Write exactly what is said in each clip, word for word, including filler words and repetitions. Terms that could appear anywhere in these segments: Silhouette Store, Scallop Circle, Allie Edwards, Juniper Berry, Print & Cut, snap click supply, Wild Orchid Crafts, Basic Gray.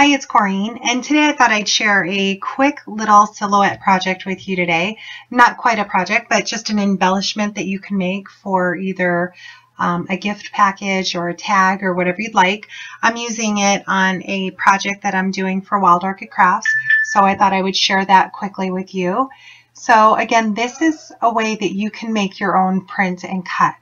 Hi, it's Corrine, and today I thought I'd share a quick little silhouette project with you today. Not quite a project, but just an embellishment that you can make for either um, a gift package or a tag or whatever you'd like. I'm using it on a project that I'm doing for Wild Orchid Crafts, so I thought I would share that quickly with you. So again, this is a way that you can make your own print and cut.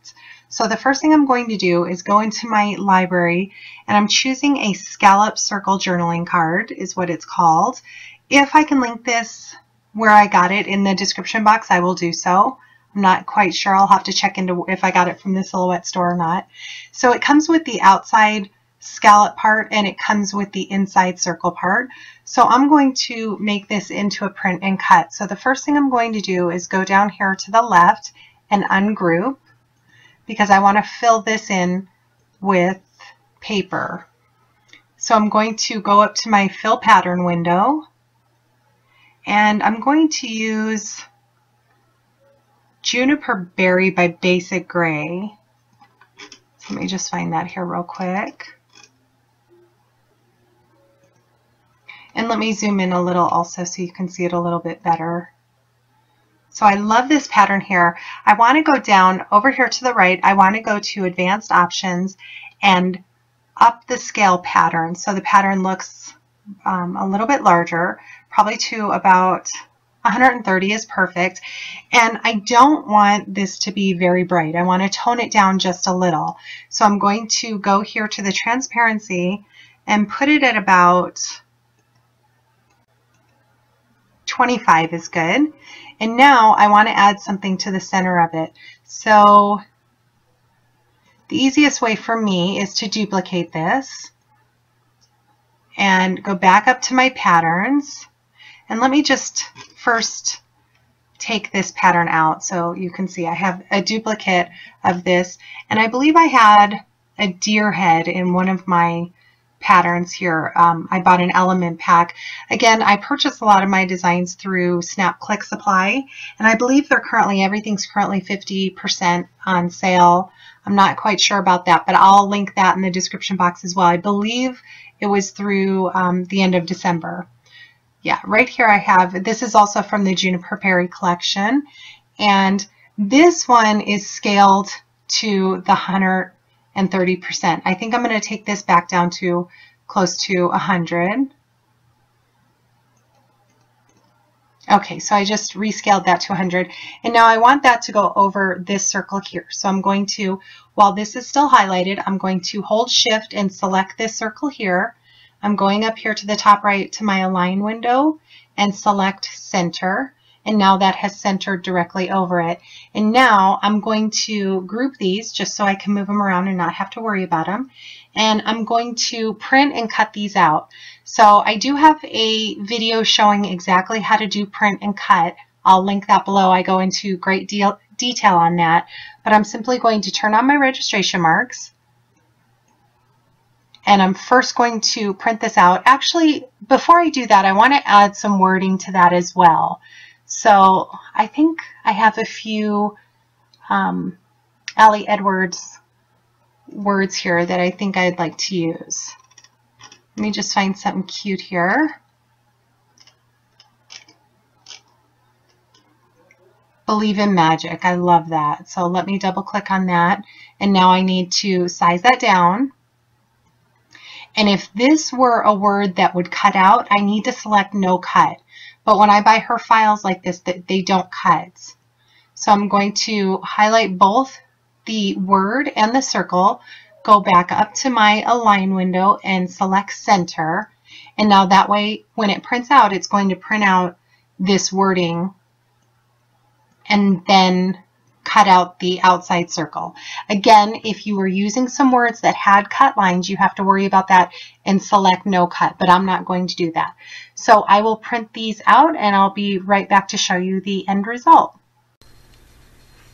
So the first thing I'm going to do is go into my library, and I'm choosing a scallop circle journaling card is what it's called. If I can link this where I got it in the description box, I will do so. I'm not quite sure. I'll have to check into if I got it from the Silhouette Store or not. So it comes with the outside scallop part, and it comes with the inside circle part. So I'm going to make this into a print and cut. So the first thing I'm going to do is go down here to the left and ungroup, because I want to fill this in with paper. So I'm going to go up to my fill pattern window, and I'm going to use Juniper Berry by Basic Gray. Let me just find that here real quick. And let me zoom in a little also so you can see it a little bit better. So I love this pattern here. I want to go down over here to the right. I want to go to advanced options and up the scale pattern. So the pattern looks um, a little bit larger, probably to about one hundred thirty is perfect. And I don't want this to be very bright. I want to tone it down just a little. So I'm going to go here to the transparency and put it at about twenty-five is good. And now I want to add something to the center of it. So the easiest way for me is to duplicate this and go back up to my patterns. And let me just first take this pattern out so you can see I have a duplicate of this. And I believe I had a deer head in one of my patterns here. Um, I bought an element pack. Again, I purchased a lot of my designs through Snap Click Supply, and I believe they're currently, everything's currently fifty percent on sale. I'm not quite sure about that, but I'll link that in the description box as well. I believe it was through um, the end of December. Yeah, right here I have, this is also from the Juniper Berry collection, and this one is scaled to the hunter and thirty percent. I think I'm going to take this back down to close to one hundred. Okay, so I just rescaled that to one hundred, and now I want that to go over this circle here. So I'm going to, while this is still highlighted, I'm going to hold shift and select this circle here. I'm going up here to the top right to my align window and select center, and now that has centered directly over it. And now I'm going to group these just so I can move them around and not have to worry about them. And I'm going to print and cut these out. So I do have a video showing exactly how to do print and cut. I'll link that below. I go into great deal detail on that, but I'm simply going to turn on my registration marks. And I'm first going to print this out. Actually, before I do that, I want to add some wording to that as well. So I think I have a few um, Allie Edwards words here that I think I'd like to use. Let me just find something cute here. Believe in magic. I love that. So let me double click on that. And now I need to size that down. And if this were a word that would cut out, I need to select no cut. But when I buy her files like this, they don't cut. So I'm going to highlight both the word and the circle, go back up to my align window and select center. And now that way, when it prints out, it's going to print out this wording and then cut out the outside circle. Again, if you were using some words that had cut lines, you have to worry about that and select no cut, but I'm not going to do that. So I will print these out and I'll be right back to show you the end result.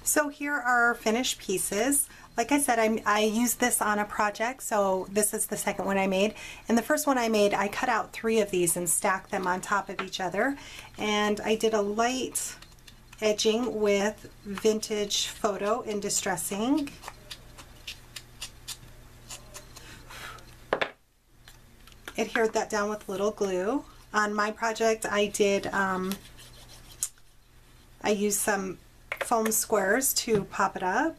So here are our finished pieces. Like I said, I, I used this on a project, so this is the second one I made. And the first one I made, I cut out three of these and stacked them on top of each other. And I did a light edging with vintage photo in distressing. adhered that down with little glue. On my project, I did, um, I used some foam squares to pop it up.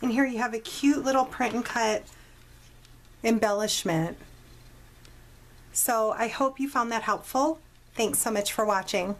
And here you have a cute little print and cut embellishment. So I hope you found that helpful. Thanks so much for watching.